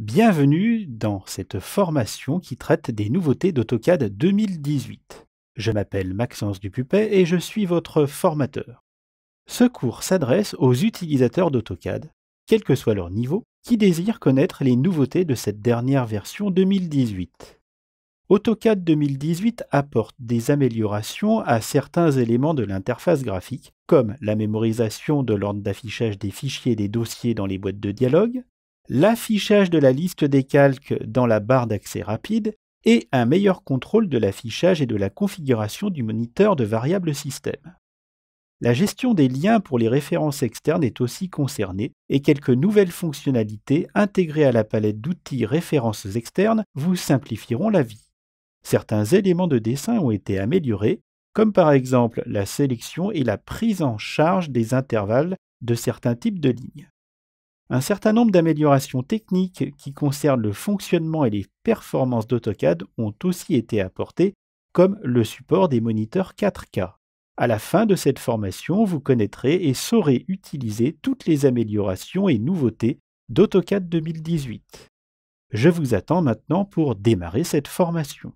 Bienvenue dans cette formation qui traite des nouveautés d'AutoCAD 2018. Je m'appelle Maxence Dupupet et je suis votre formateur. Ce cours s'adresse aux utilisateurs d'AutoCAD, quel que soit leur niveau, qui désirent connaître les nouveautés de cette dernière version 2018. AutoCAD 2018 apporte des améliorations à certains éléments de l'interface graphique, comme la mémorisation de l'ordre d'affichage des fichiers et des dossiers dans les boîtes de dialogue, l'affichage de la liste des calques dans la barre d'accès rapide et un meilleur contrôle de l'affichage et de la configuration du moniteur de variable système. La gestion des liens pour les références externes est aussi concernée et quelques nouvelles fonctionnalités intégrées à la palette d'outils références externes vous simplifieront la vie. Certains éléments de dessin ont été améliorés, comme par exemple la sélection et la prise en charge des intervalles de certains types de lignes. Un certain nombre d'améliorations techniques qui concernent le fonctionnement et les performances d'AutoCAD ont aussi été apportées, comme le support des moniteurs 4K. À la fin de cette formation, vous connaîtrez et saurez utiliser toutes les améliorations et nouveautés d'AutoCAD 2018. Je vous attends maintenant pour démarrer cette formation.